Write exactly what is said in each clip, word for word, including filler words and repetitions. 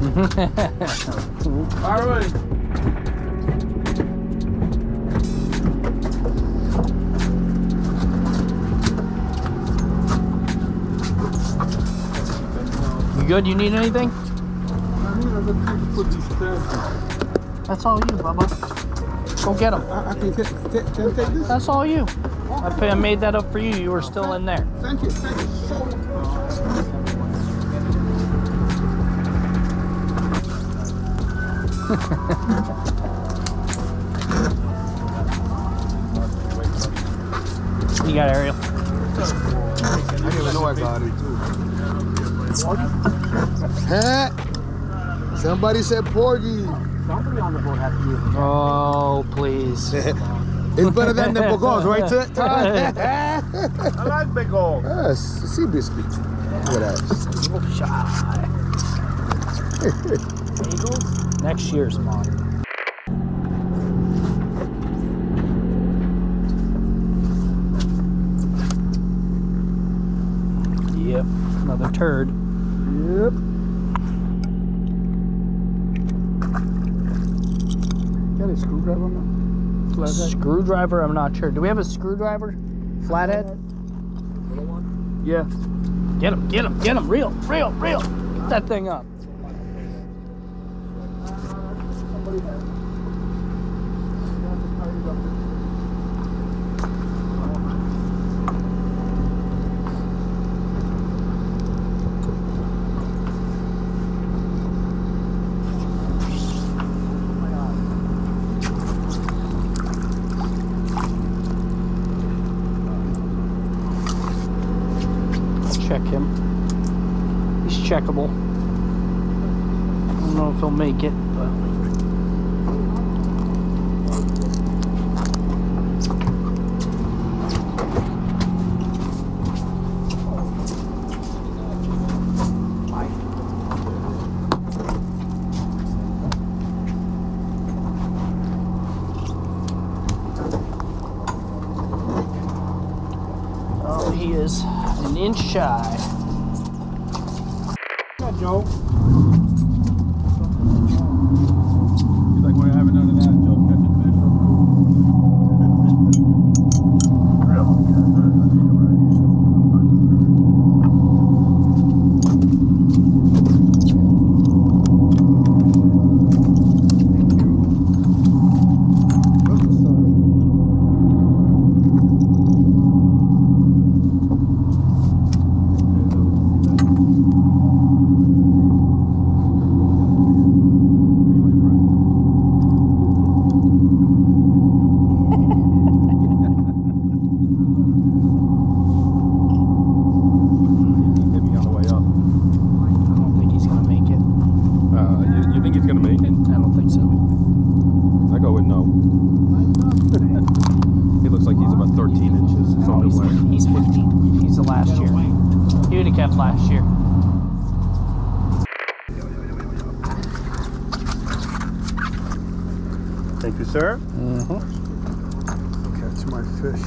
All right. You good? You need anything? I need other people to put these there. That's all you, Bubba. Go get them. I, I can, get, can, can I take this? That's all you. I, I made that up for you. You were still in there. Thank you. Thank you so much. You got Ariel. I didn't even know I got it. Somebody said Porgy. Somebody on the boat has to be. Oh, please. It's better than the bagels, right, Todd? I like bagels. Yes, sea biscuit. What else? A little shy. Bagels? Next year's mod. Yep, another turd. Yep. Got a screwdriver on that? Flathead? Screwdriver, I'm not sure. Do we have a screwdriver? Flathead? Little one? Yeah. Get him, get him, get him. Real, real, real. Get that thing up. Check him. He's checkable. I don't know if he'll make it, but oh, he is an inch shy. Not Joe. He's like, well, I haven't done that. Joe catching last year. Thank you, sir. Mm-hmm. Catch my fish.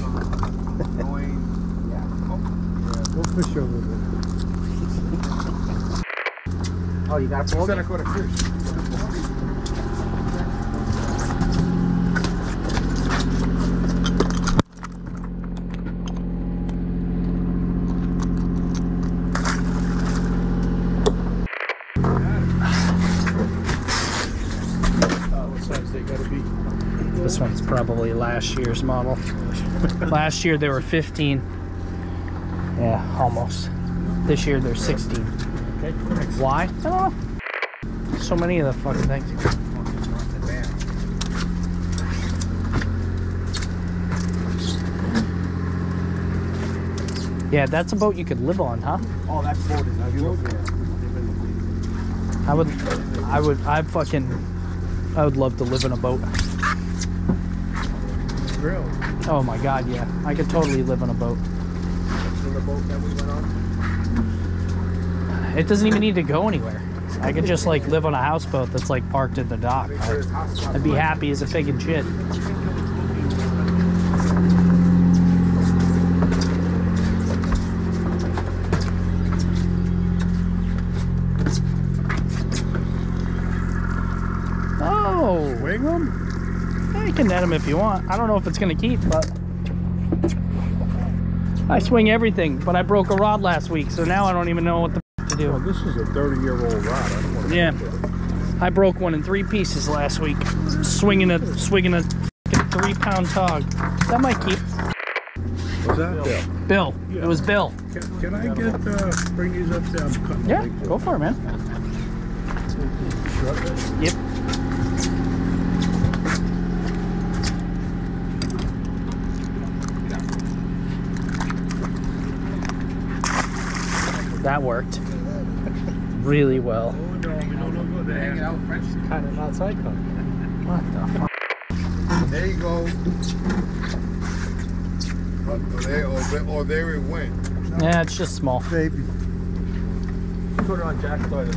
Go fish over there. Oh, you got a bogey? I caught a fish. This one's probably last year's model. Last year they were fifteen. Yeah, almost. This year they're sixteen. Okay. Why? I don't know. So many of the fucking things. Yeah, that's a boat you could live on, huh? Oh, that boat is beautiful. I would, I would, I fucking, I would love to live in a boat. Grill. Oh my god, yeah. I could totally live on a boat. The boat that we went on? It doesn't even need to go anywhere. I could just like live on a houseboat that's like parked at the dock. I'd, I'd be happy as a friggin' shit. Oh, swing them? Yeah, you can net them if you want. I don't know if it's gonna keep, but I swing everything. But I broke a rod last week, so now I don't even know what the f to do. Well, this is a thirty-year-old rod. I don't want to yeah, I broke one in three pieces last week, swinging a swinging a three-pound tog. That might keep. Was that Bill? Bill. Yeah. It was Bill. Can, can I get uh, bring these up there? I'm cutting yeah, go for it, man. Yep. That worked really well. Kind of outside cover. What the fuck? There you go. Or there it went. Yeah, it's just small. Baby. Put it on Jack's side.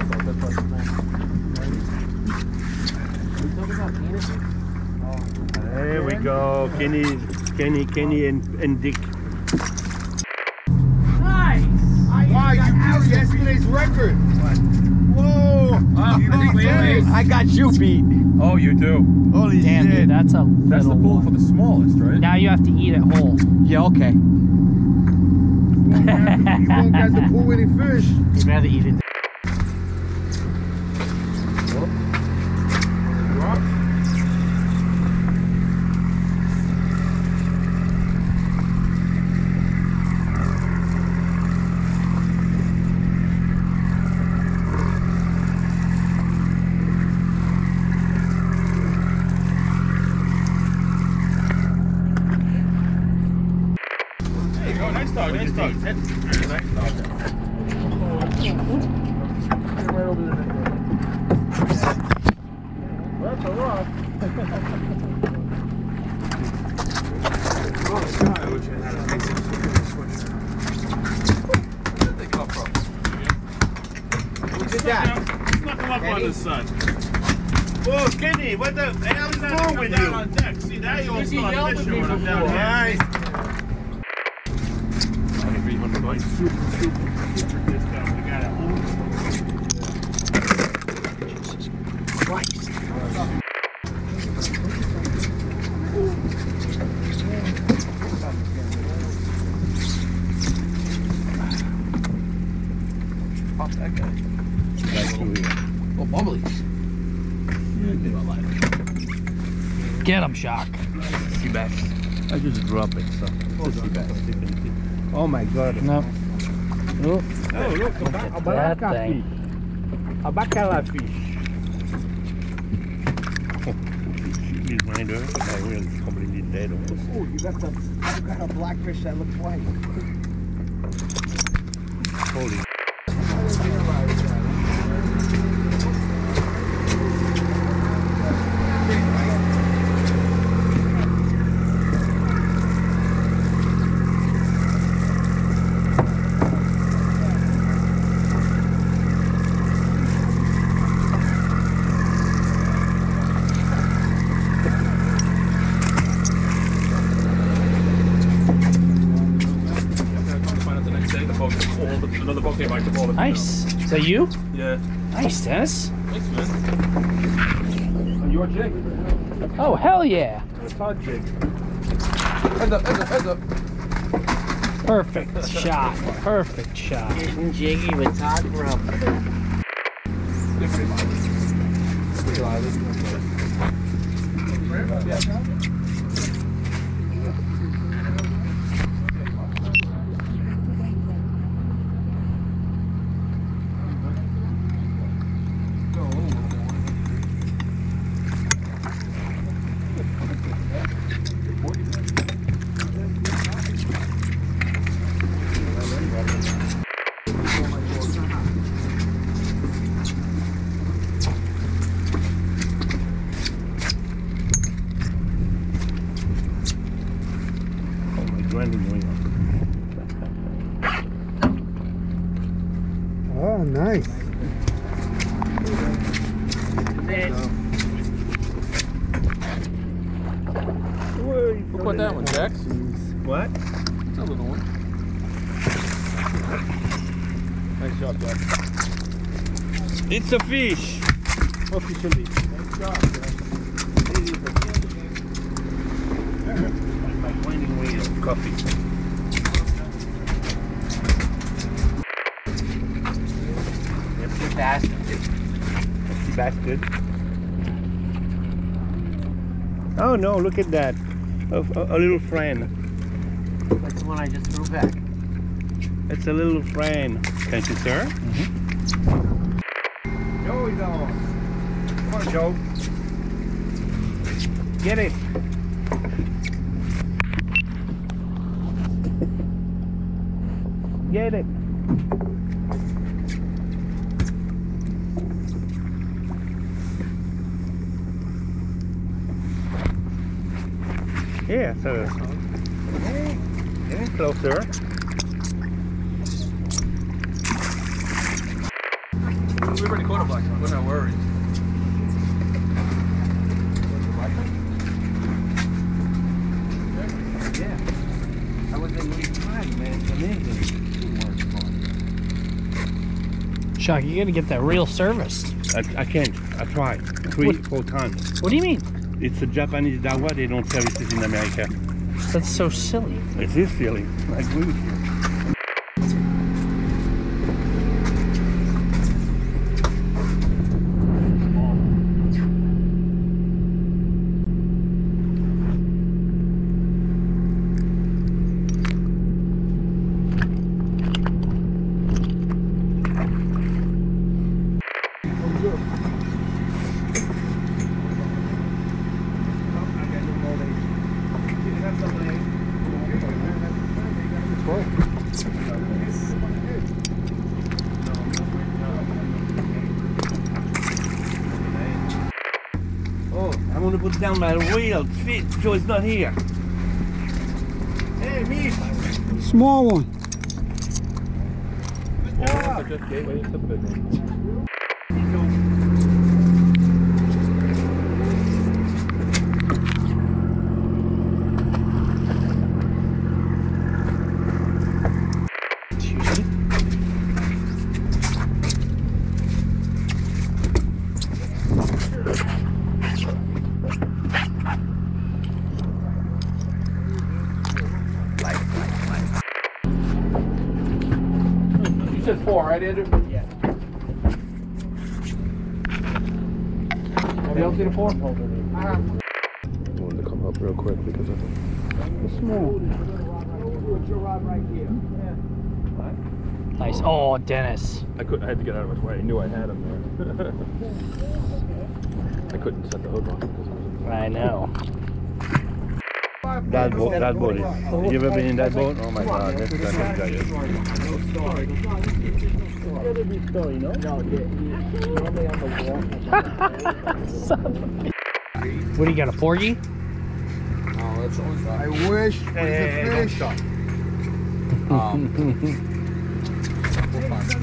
There we go. Kenny, Kenny, Kenny, and, and Dick. Yesterday's record. What? Whoa! Wow, you oh, I got you beat. Oh, you do. Holy damn, shit. Dude, that's a that's the pool one. For the smallest, right? Now you have to eat it whole. Yeah, okay. You won't have, you won't have to pull any fish. You'd rather eat it. Nice dog, nice dog. Nice dog. Right over there. That's a rock. Oh, God. I wish I had a nice switch. Where did they come from? Who did that? Knock him up on the sun. Whoa, Kenny, what the? Hey, I was not going down on deck. See, now you always caught fish when I'm down here. Nice. Like super, super, super discount. We got it home. Jesus Christ. Pop that guy. Oh, bubbly. Get him, Shock. Sea bass. I just drop it, so. Just sea bass. Oh my God! No. Look. Oh look! A bacala fish. A bacala fish. She's mine, though. I will probably dead. Oh, you got the you got a blackfish that looks white. Holy. Is that you? Yeah. Nice, Dennis. Thanks, man. On your jig? Oh, hell yeah. That's our jig. Heads up, heads up, heads up. Perfect shot. Perfect shot. Getting jiggy with Todd Grubb. They're pretty lively. Pretty lively. Yeah. Oh, nice. Look what that one, Jack. What? It's a little one. Nice shot, Jack. It's a fish. officially. Nice job, guys. Like my winding wheel of coffee. Bass. Empty bass, good. Oh no, look at that. A, a, a little friend. That's the one I just threw back. It's a little friend. Thank you, sir. Mm-hmm. Joey's on. Come on, Joe. Get it. Get it. Yeah, so hey, getting closer. We already caught a blackfish, we're not worried. Yeah, I was in late time, man. It's amazing. Chuck, you gotta get that real service. I, I can't. I tried three, what? four times. What do you mean? It's a Japanese dawa, they don't service it in America. That's so silly. It is silly. I agree with you. Put down my wheel. Shit, Joe's not here. Hey, Mish. Small one. Good job. You said four, right, Andrew? Yeah. Have you all seen a four? I wanted to come up real quick because I think it's small. Nice. Oh, Dennis. I couldn't. I had to get out of his way. I knew I had him there. I couldn't set the hook on him. I know. That boat, that boat is. You ever been in that boat? Oh my God, that's that's a giant. What do you got, a porgy? No, that's only. I wish. Hey, fish. Um. That's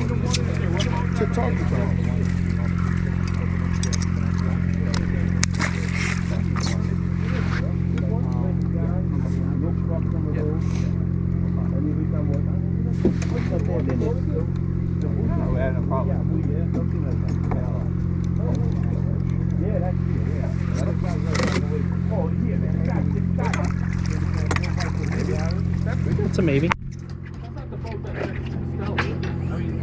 a maybe. That's not the boat that I mean, to,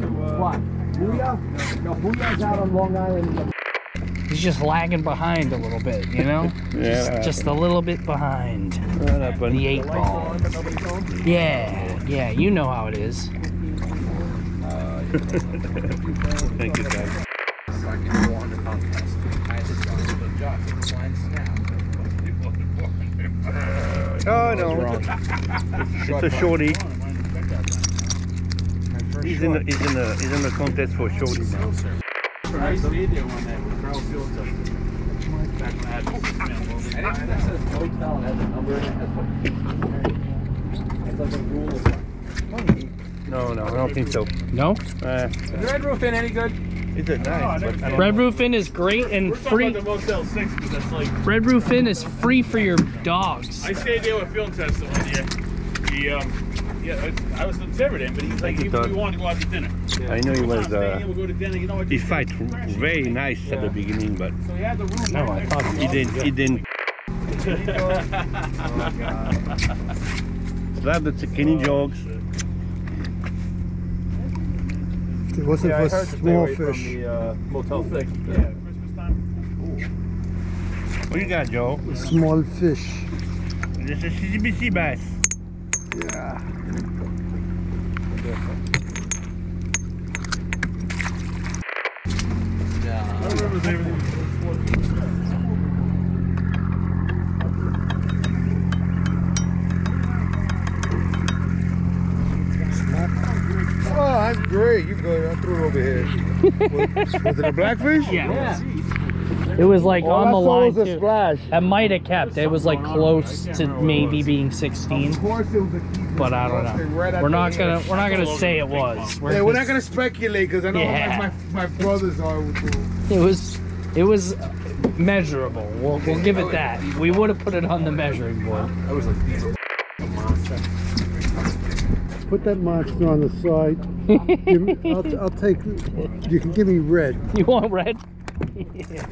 uh, what? Booyah? No, Booyah's out on Long Island. He's just lagging behind a little bit, you know? yeah, just, just a little bit behind. That the eight ball. On, yeah, yeah, you know how it is. Uh, Thank you, guys. Oh no, it's a shorty. He's in the he's in the he's in the contest for shorty now. I used to be there one night with Carl Fields up there. I think that says hotel has a number in it. It's like a rule or something. No, no, I don't think so. No? Uh, is the Red Roofin any good? It's a nice. Oh, but Red Roofin is great and We're free. About the Motel six, but that's like Red Roofin is free for your dogs. I stayed there with Field Test one year. He, um, yeah, I was with him, but he's like, he, we wanted to go out to dinner. Yeah. I know he was, uh, he fight very nice yeah. at the beginning, but so he had the room no, right I thought he didn't, yeah. he didn't. Oh, God. Slap the zucchini oh, jokes. Shit. It wasn't yeah, for I small fish. The, uh, Motel six. Yeah, Christmas time. What do you got, Joe? Small fish. This is C B C bass. Yeah. Yeah. I remember everything. Oh, that's great. You go, I threw it over here. was, was it a blackfish? Yeah. yeah. It was like oh, on the line. Was a splash. That might have kept. It was like close to maybe being sixteen. Of course it was a key, but I don't know. Right we're not gonna we're not gonna say it was. We're, yeah, just, we're not gonna speculate because I know yeah. my my brothers are. It was it was measurable. We'll we'll give it that. We would have put it on the measuring board. I was like. Put that monster on the side. give me, I'll, I'll take. You can give me red. You want red? Yeah.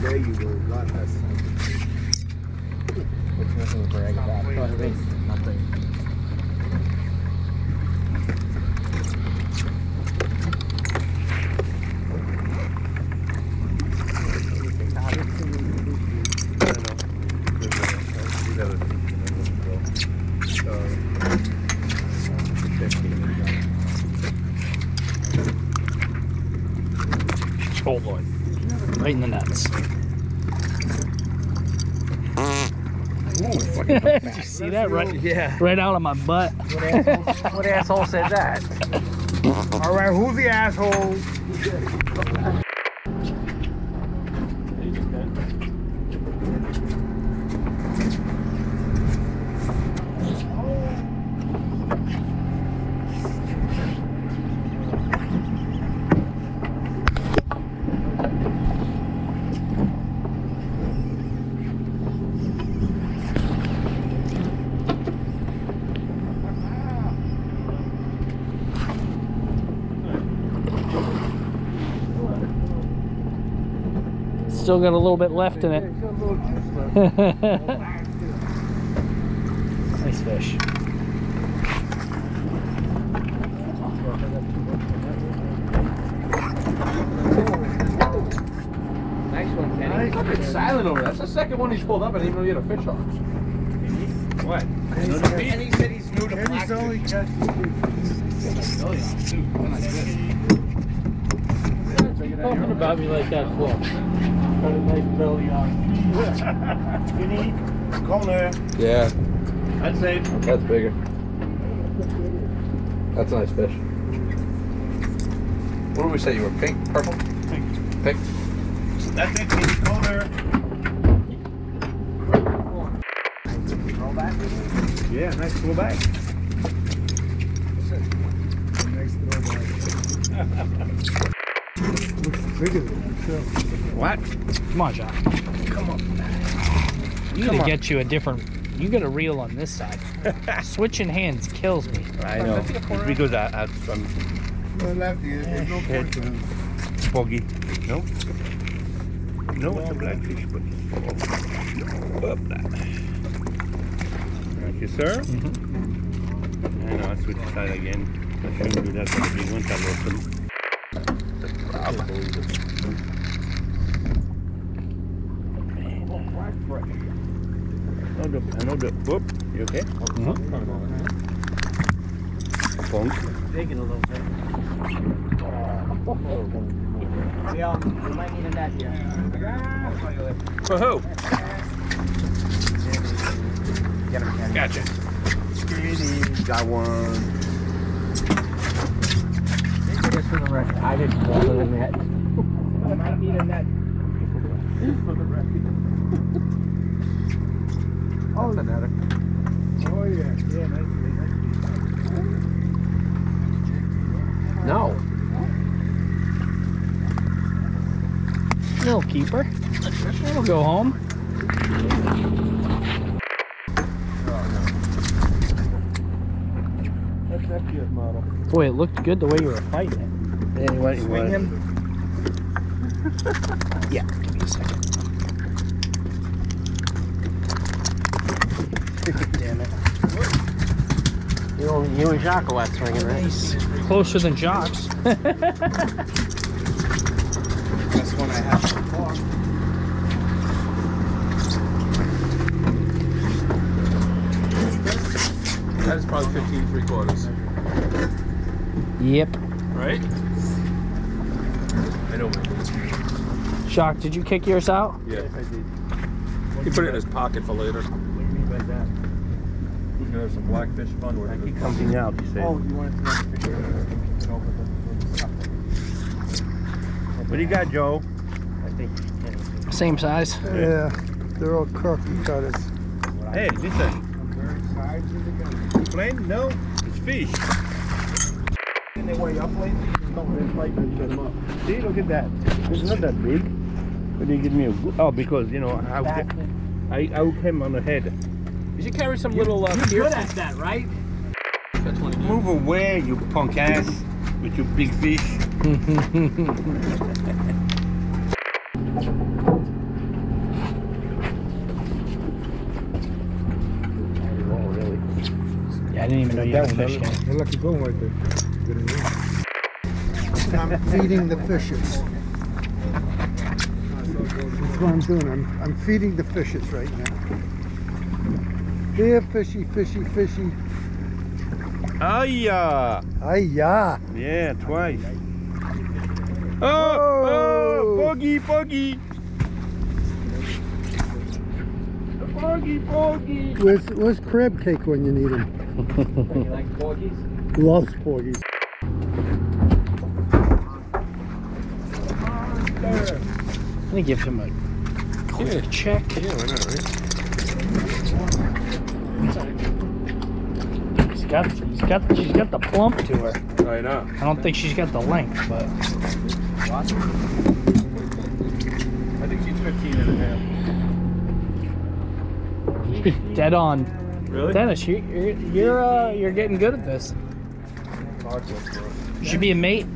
There you go. God has something. Nothing. Oh boy, right in the nuts. Ooh, did you see that right, yeah. right out of my butt? What asshole, what asshole said that? Alright, who's the asshole? Still got a little bit left in it. Nice fish. Nice one, Kenny. He's fucking silent over there. That's the second one he's pulled up and didn't even know he had a fish on. What? Kenny said he's new to blackfish. Kenny's only got two. Talking about me like that for. Got a nice belly on. Skinny, corner. Yeah. I'd say. That's bigger. That's a nice fish. What did we say? You were pink, purple? Pink. Pink. That's it, Skinny, corner. Roll back. Yeah, nice little bag. Nice little bag. Looks bigger than myself. What? Come on, John. Come on. You gotta get you a different. You got a reel on this side. Switching hands kills me. I know. It's because I, I, I'm. No lefty. There's no point. Foggy. No. No, it's a blackfish, but up that. Thank you, sir. Mm-hmm. I know. I switched side again. I shouldn't do that on the big ones. I lost them. I know the whoop, you okay? Mm -hmm. Taking a little bit. Yeah, we might need a net here. For who? Gotcha. Got one. Just for the record, I didn't want a net. I might need a net. For the record. Oh, that's another. Oh yeah, yeah, nice. nice. No. Little keeper. It'll go home. That's that good model. Boy, it looked good the way you were fighting it. Yeah, he went, he Swing him. Yeah, give me a second. Damn it. You, you and Jacques are swinging, right? Nice. Closer than Jacques. That's one I have so far. That is probably fifteen and three quarters. Yep. Right? I know what it is. Jacques, did you kick yours out? Yeah, yes, I did. He put it in his pocket for later. That. We're gonna have some blackfish fun with it. Something out, you say. Oh, you want to take a picture of it? What do you got, Joe? I think same size. Yeah, they're all crooked cutters. Hey, listen. You playing? No, it's fish. Isn't they way up lately? No, they're fighting them up. See, look at that. It's not that big. But they give me a. Oh, because you know how I out him on the head. You should carry some little. Uh, You're good at that, right? Move away, you punk ass, with your big fish. Yeah, I didn't even know you had a fish can. Look, you're going right there. I'm feeding the fishes. That's what I'm doing. I'm I'm feeding the fishes right now. They're fishy, fishy, fishy. Hiya! Hiya! Yeah, twice. Oh! Oh! Bogey, bogey! The bogey, bogey! Where's, where's crab cake when you need him? You like porgies? Loves porgies. Monster. I'm gonna give him a quick yeah. check. Yeah, why not, right? She's got, she's got, she's got the plump to her. I know. I don't think she's got the length, but. I think she's fifteen and a half. You're dead on. Really? Dennis, you, you're you're uh, you're getting good at this. You should be a mate.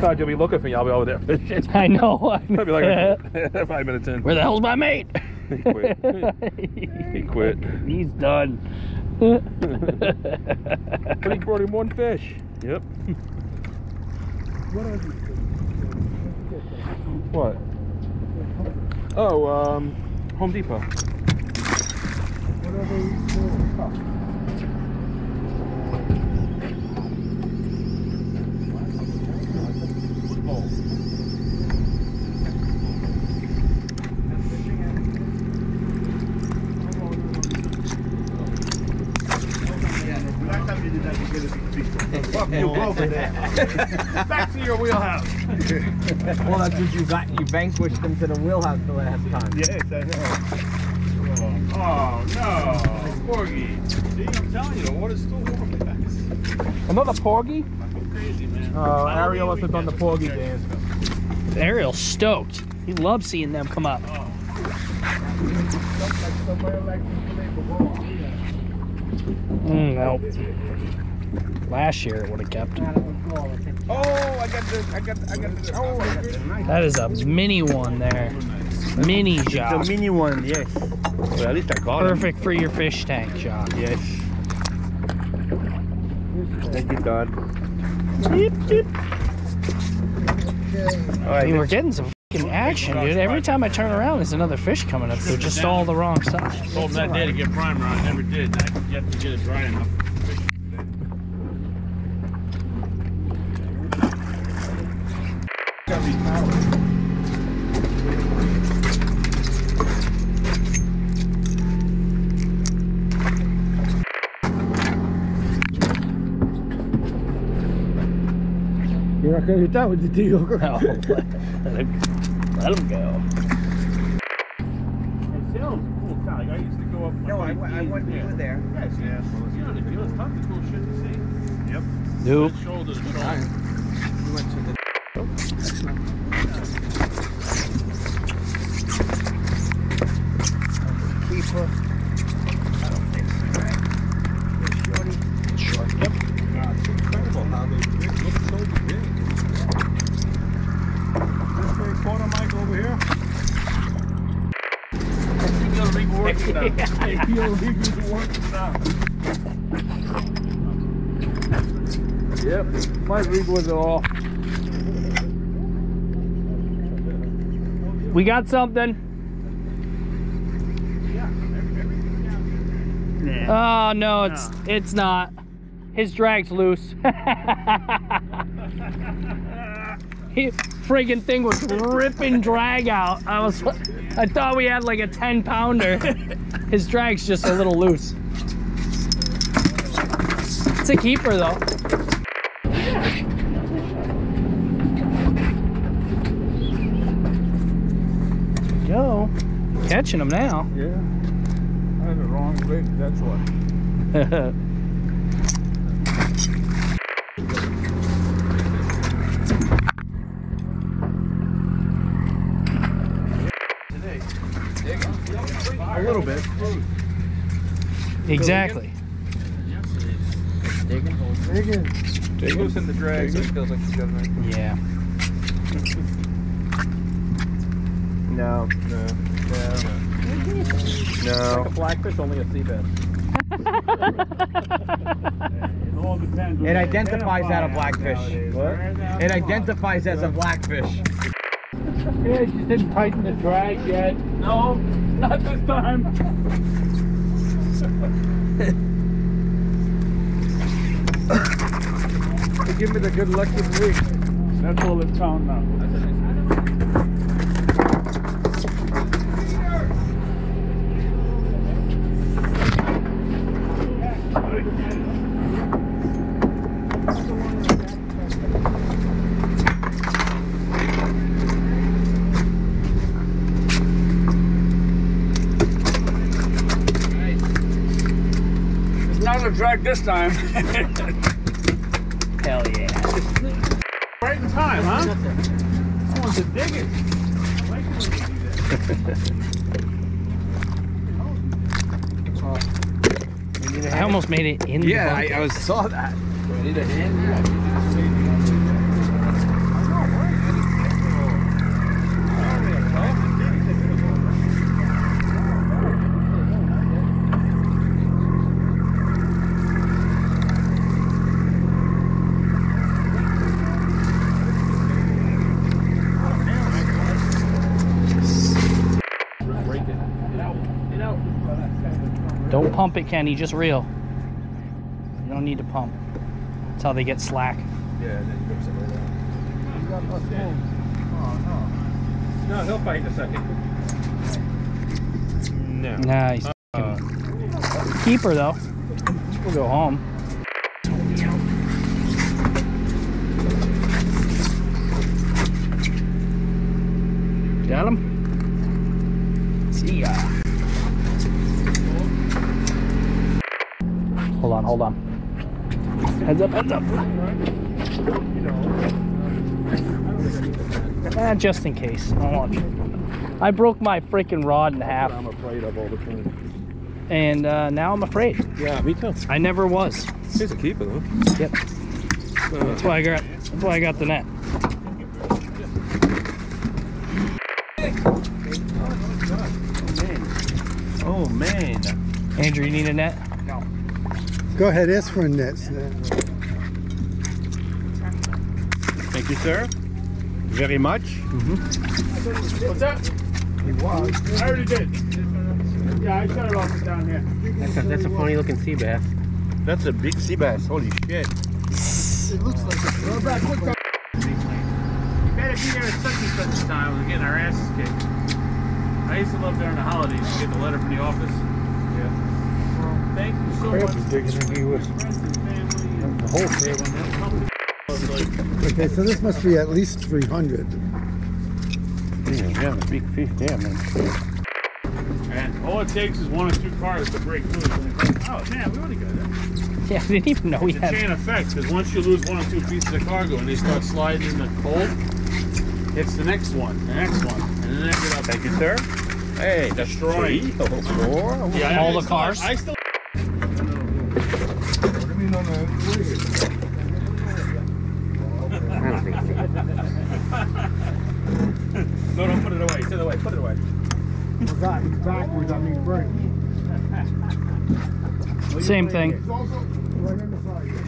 God, you'll be looking for me. I'll be over there fishing. I know. I'll be like five minutes in. Where the hell's my mate? He quit. He quit. He's done. But he brought him one fish. Yep. What are these things? What? Oh, um, Home Depot. What are these for? Back to your wheelhouse. Well, that's because you got you vanquished them to the wheelhouse the last time. Yes, I know. Oh, no, porgy. See, I'm telling you, the water's still warm, guys. Another porgy? I'm crazy, man. Oh, uh, Ariel wasn't on the porgy dance. Ariel's stoked. He loves seeing them come up. Oh. Mm, nope. Last year it would have kept. Oh, I got the, I got, the, I got the, oh, I got the knife. That is a mini one there. Mini Jacques. It's a mini one, yes. Well, at least I got it. Perfect him. For your fish tank, Jacques. Yes. Thank you, God. Yip, yip. All right, I mean, we're getting some f***ing action, dude. Every time I turn around, there's another fish coming up. They're just all the wrong size. I told him that day to get primer on. I never did. I have to get it dry enough. You're not going to get that with the deal. No, let, him, let him go. It sounds cool, Ty. Like, I used to go up. No, I, I, I went yeah. through there. Yes, yeah. Well, you know the deal. It's tough. It's cool shit to see. Yep. Nope. Good shoulder to shoulder. We went to the. Oh, that's not. Keeper. He'll leave you to work it out. Yep, my rig was off. We got something. Nah. Oh no, it's no. it's not. His drag's loose. He friggin' thing was ripping drag out. I was, I thought we had like a ten pounder. His drag's just a little loose. It's a keeper though. There we go. Catching him now. Yeah. I had the wrong rig, that's why. A little bit. Exactly. Digging. Digging. Digging. Loosen the drag so it feels like it's going right. Yeah. No. No. No. No. Like a blackfish, only a seabed. It identifies as a blackfish. What? It identifies as a blackfish. Yeah, it just didn't tighten the drag yet. No, not this time. They give me the good luck this week. That's all it's found now. Drag this time. Hell yeah. Right in time, huh? I want to dig it. I like it when you do that. I almost made it in yeah, the Yeah, I, I was, saw that. I need a hand. Don't pump it, Kenny, just reel. You don't need to pump. That's how they get slack. Yeah, and then grips it right out. Oh, no. No, he'll fight in a second. No. Nah, he's uh, keeper, though. We'll go home. Got him? See ya. Hold on, hold on. Heads up, heads up. Eh, just in case. I want you. I broke my freaking rod in half. I'm afraid of all the time. And uh, now I'm afraid. Yeah, me too. I never was. He's a keeper though. Yep. Uh, that's why I got. That's why I got the net. Oh man. Andrew, you need a net? No. Go ahead, ask for a net. Thank you, sir. Very much. Mm-hmm. What's that? He was. I already did. Yeah, I shut it off and down here. That's a, that's a funny looking sea bass. That's a big sea bass. Holy shit. It looks like a go back, look back. You better be there at such and such a time. We're getting our asses kicked. I used to love during the holidays to get the letter from the office. Thank you so much. The whole family. Okay, so this must be at least three hundred. Yeah, we have a big fish there, man. And all it takes is one or two cars to break loose. Oh, man, we already got that. Yeah, I didn't even know we had it. It's a chain effect, because once you lose one or two pieces of cargo and they start sliding in the cold, it's the next one, the next one, and then they get up. Thank you, sir. Hey, destroy. Yeah, all the cars. I still No, don't put it away. Put it away. Put it away. Backwards, I mean, break. Same thing. It's also right on the side here.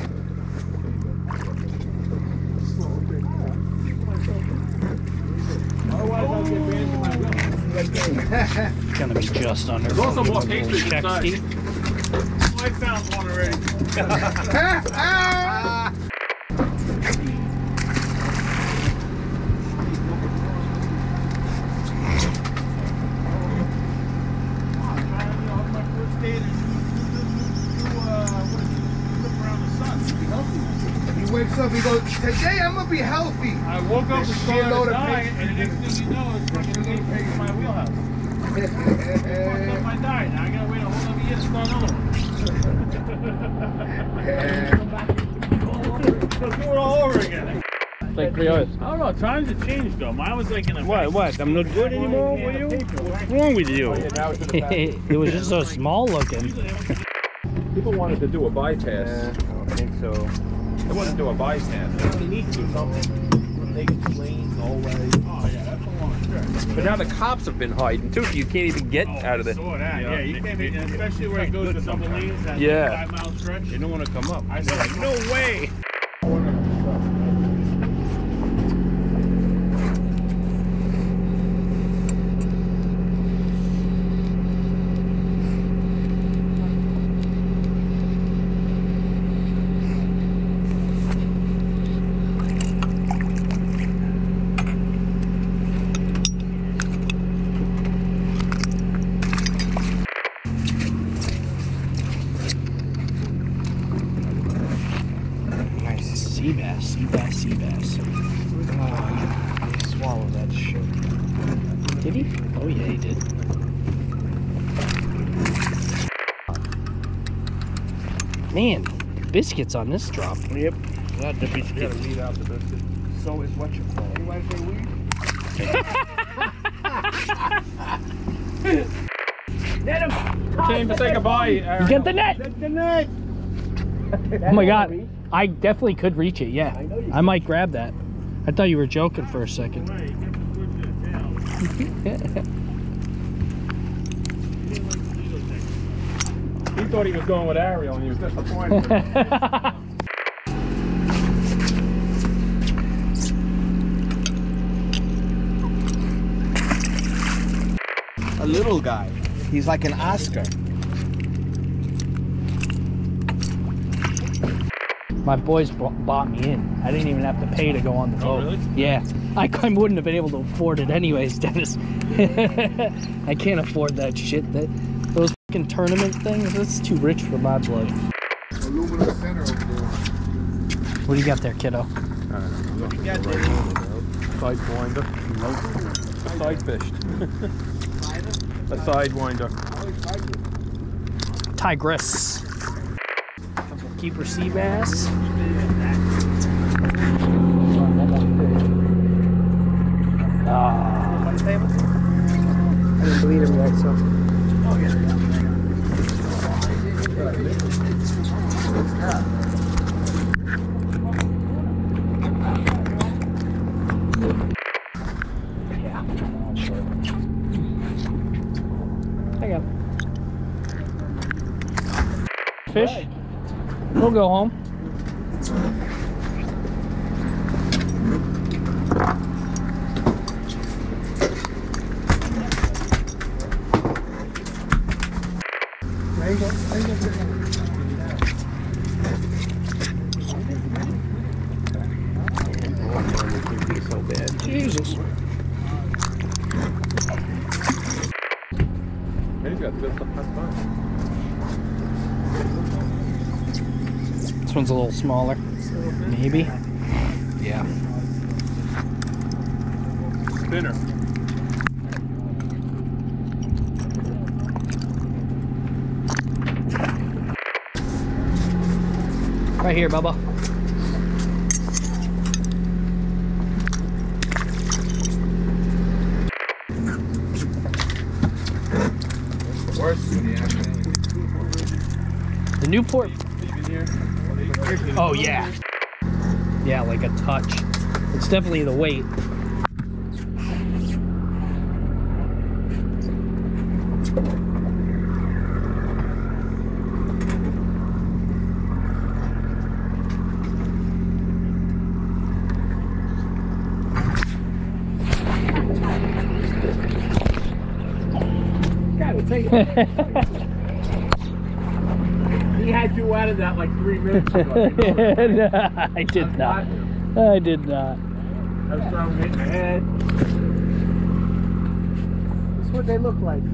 Otherwise, I'll get advantage of my it's gonna be just under. There's also more pastries inside. Oh, I found one already. ah! Wakes up and goes, today I'm gonna be healthy. I woke up with a load of pain, and the next thing you know, it's fucking going to my wheelhouse. Fucked up my diet. Now I gotta wait a whole other year to start another one. Do it all over again. It's like three hours. I don't know. Times have changed though. Mine was like in a. What? What? I'm not good anymore. Were you? What's wrong with you? It was just so small looking. People wanted to do a bypass. Yeah, I don't think so. They want to do a bystander. They need to do something. They explain always. Oh yeah, that's a long stretch. But now the cops have been hiding too, so you can't even get oh, out of it. Saw that. Yeah, yeah, you can't even, especially where it goes to double lanes, that yeah. Like five mile stretch. They don't want to come up. I said, like, no way. Sea bass, sea bass, sea bass. Oh, he swallowed that shit. Did he? Oh yeah, he did. Man, the biscuits on this drop. Yep. Not the biscuits. You gotta weed out the biscuit. So is what you call it. Anybody say weed? Net him! Came to say goodbye. Get the net! Get the net! Oh my god. I definitely could reach it, yeah. I, know you I might grab that. I thought you were joking for a second. He thought he was going with Ariel and he was disappointed. A little guy. He's like an Oscar. My boys bought me in. I didn't even have to pay to go on the boat. Oh, really? Yeah. I, I wouldn't have been able to afford it anyways, Dennis. I can't afford that shit. That, those fucking tournament things, that's too rich for my blood. Aluminum center over there. What do you got there, kiddo? I don't know. What do you got there? Side winder. Side fished. A side winder. Tigress. Keeper sea bass. Ah. I didn't bleed him yet, so. Oh, yeah. Yeah. I got him. Fish? We'll go home. There you go. There you go. So bad. Jesus. Maybe got this up past mine. This one's a little smaller, maybe. Yeah. Thinner. Right here, Bubba. Worse than the afternoon. The Newport. Oh yeah, yeah, like a touch. It's definitely the weight. He had you out of that like three minutes ago. You know? No, I did I'm not. Positive. I did not. That's why I'm hitting the head. That's what they look like.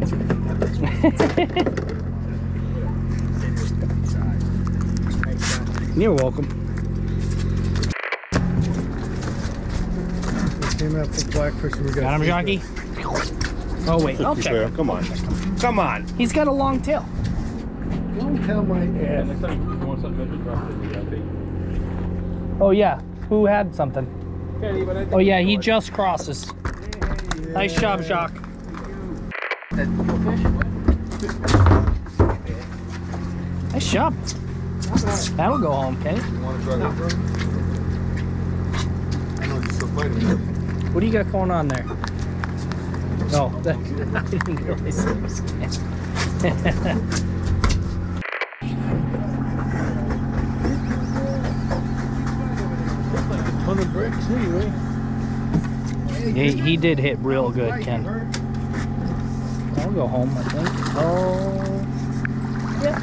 You're welcome. Came out for blackfish and we got him, Jockey. Oh wait, I'll check. Come on, come on. He's got a long tail. Long tail, my ass. Next time you want something, oh yeah, who had something? Oh yeah, he just crosses. Yeah. Nice job, Jacques. Nice job. That'll go home, Kenny. You want to try that, bro? I know you're still fighting. What do you got going on there? No, that, I didn't realize it was Ken. he, he did hit real good, Ken. I'll go home, I think. Oh, yeah.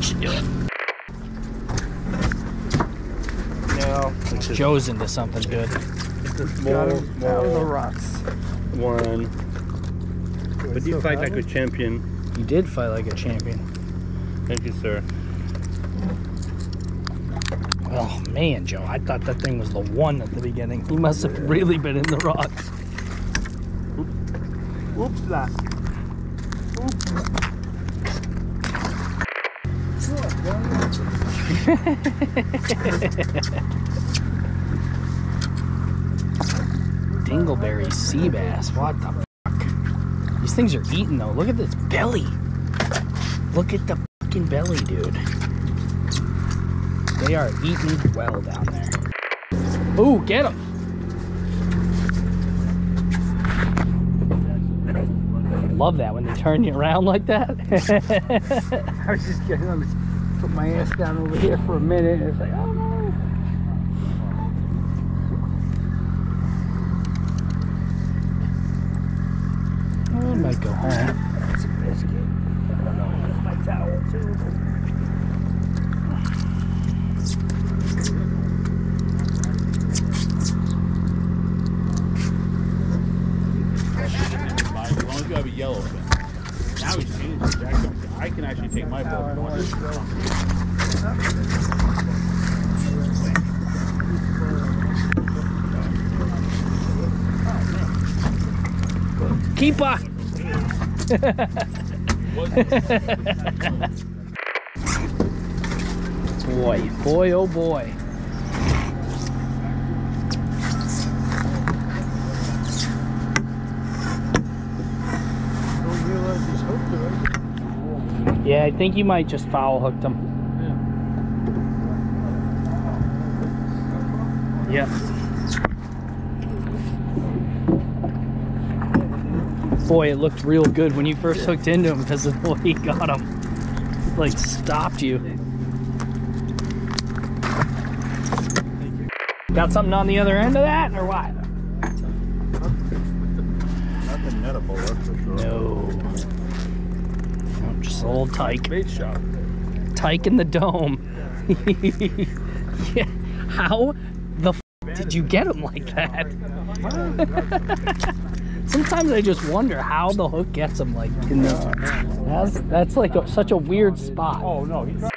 Should do it. No, Joe's into something good. Got him out of the rocks. One. But it's you so fight violent. Like a champion. You did fight like a champion. Thank you, sir. Oh man, Joe, I thought that thing was the one at the beginning. He must have really been in the rocks. Oops, that. Oops. Dingleberry sea bass, what the fuck? These things are eating though. Look at this belly. Look at the fucking belly, dude. They are eating well down there. Ooh, get him! Love that when they turn you around like that. I was just getting on this. Put my ass down over here for a minute and it's like, oh no. I might go home. That's a biscuit. I don't know. That's my towel too. As long as you have a yellow fin. Now he's changed. I can actually take my boat. Keep up. Boy, boy, oh boy. Yeah, I think you might just foul hooked him. Yeah. Yep. Boy, it looked real good when you first hooked into him because of the way he got him. Like, stopped you. Got something on the other end of that, or what? Nothing nettable, that's for sure. No. Just old Tyke. Bait shot. Tyke in the dome. Yeah. How the f did you get him like that? Sometimes I just wonder how the hook gets him like in this. That's, that's like a, such a weird spot. Oh no. I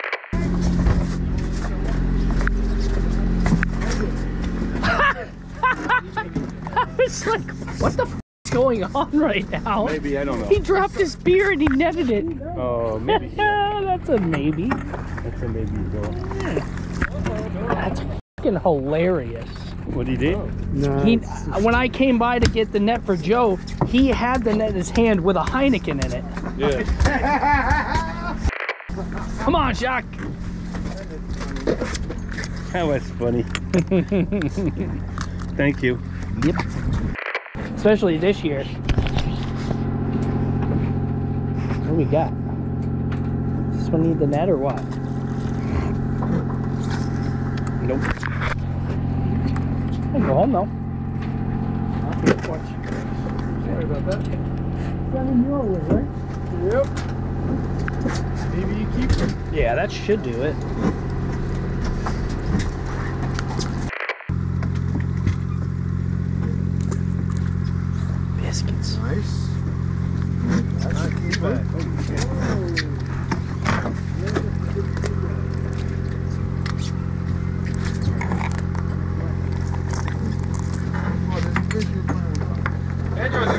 was like, what the f going on right now? Maybe, I don't know. He dropped his spear and he netted it. Oh, maybe. That's a maybe. That's a maybe, bro. That's fucking hilarious. What did he do? No, he, when I came by to get the net for Joe, he had the net in his hand with a Heineken in it. Yeah. Come on, Jacques. That was funny. Thank you. Yep. Especially this year. What do we got? Does this one need the net or what? Nope. I'll go home now. I'll keep watch. Sorry about that. Seven your way, right? Yep. Maybe you keep them. Yeah, that should do it. Biscuits. Nice. That's not too bad. Oh, yeah.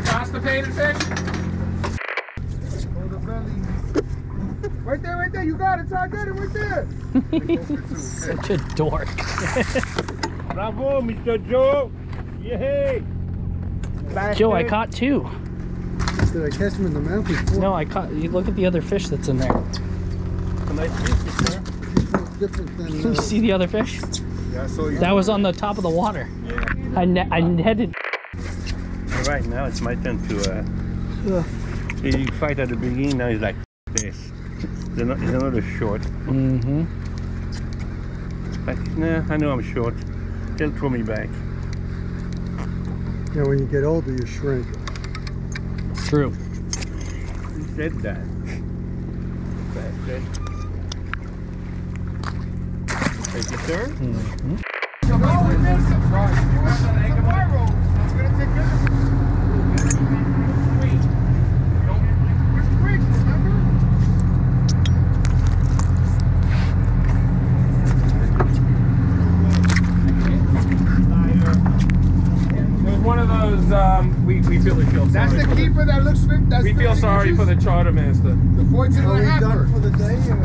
Constipated fish? Oh, the belly. Right there, right there. You got it, Tog. Got it right there. Such a dork. Bravo, Mister Joe. Yay. Black Joe, fish. I caught two. Did I catch him in the mouth before? No, I caught. You look at the other fish that's in there. A nice fish, sir. Different than, uh, Can you see the other fish? Yeah, I saw you. That was on the top of the water. Yeah. I, ne I netted. Right now it's my turn to uh yeah. You fight at the beginning, now he's like this. They're not, he's another short. Mm-hmm. Like, nah, I know I'm short. He'll throw me back. Yeah, when you get older you shrink. True. He said that. Bastard. Take your turn. Mm-hmm. Um, we, we really feel sorry. That's the keeper that looks fit. That's we feel sorry inches. For the charter master. The fourteen and a half for the day. You know?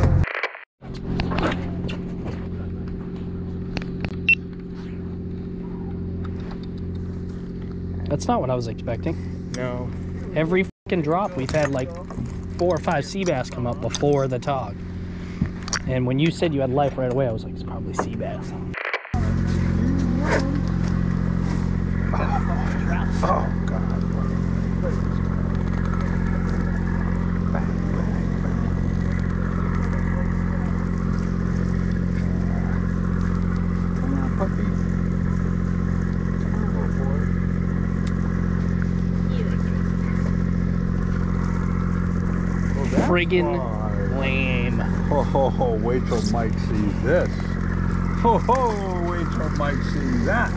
That's not what I was expecting. No. Every fucking drop we've had like four or five sea bass come up before the tog. And when you said you had life right away, I was like, it's probably sea bass. Oh God! Come on, puppy! Come on, boy! Friggin' oh, lame! Ho ho ho! Wait till Mike sees this! Ho ho! Wait till Mike sees that!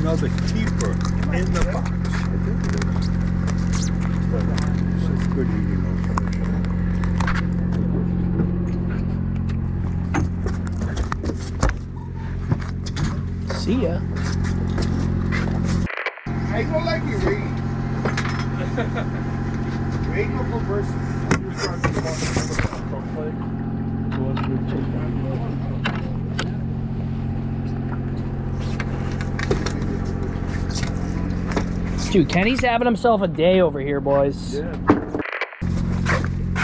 Another keeper in the box. It's good eating over there. See ya. I ain't gonna like you, Reed. Reed will reverse it. Dude, Kenny's having himself a day over here, boys. Yeah.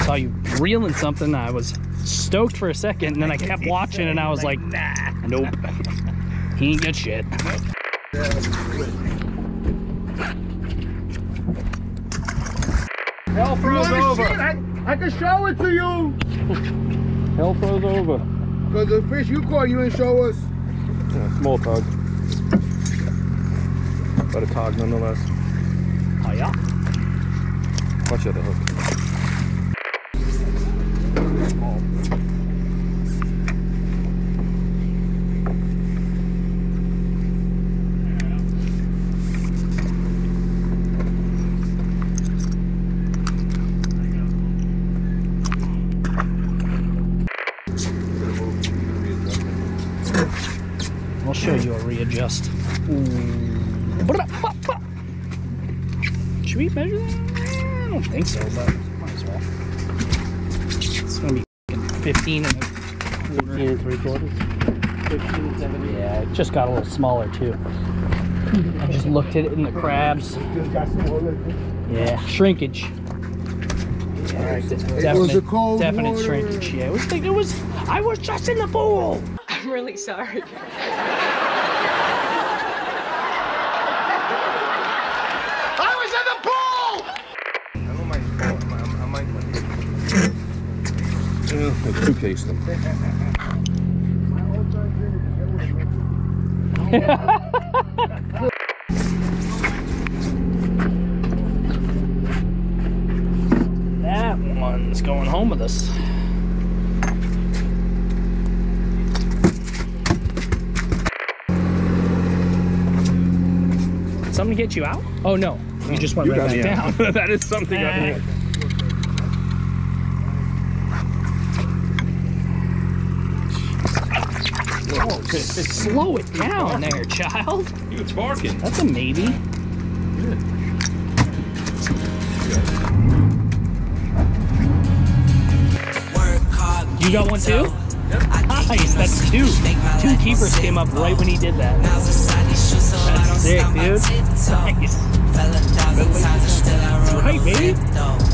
Saw you reeling something. I was stoked for a second, and then I kept watching, and I was like, nah, nope. He ain't got shit. Hell froze over. Shit, I, I can show it to you. Hell froze over. Because the fish you caught, you didn't show us. Yeah, small tug. But a tog nonetheless. Oh yeah? Watch out the hook. I'll show you a readjust. Ooh. Should we measure that? I don't think so, but might as well. It's gonna be fifteen and a quarter, three quarters. fifteen, seventeen. Yeah, it just got a little smaller too. I just looked at it in the crabs. Yeah, shrinkage. Yeah, right. Definite, it was a cold definite water. Shrinkage. Yeah, it was, it was. I was just in the pool. I'm really sorry. I was in the pool. I don't mind. I might want to toothpaste them. That one's going home with us. Something get you out? Oh no, no you just went you right back down. down. That is something. Uh, up here. Oh, slow it down there, child. He was barking. That's a maybe. Good. You got one too? Yep. Nice, that's two. Two keepers came up right when he did that. That's sick, dude. Nice. Right, baby?